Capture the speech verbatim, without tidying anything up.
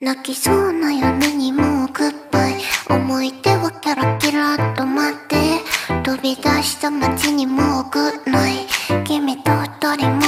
泣きそうな夢にもうグッバイ。思い出はキャラキラっと待って。飛び出した街にもうグッナイ。君と二人も